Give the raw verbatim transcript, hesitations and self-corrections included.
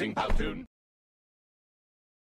using Powtoon.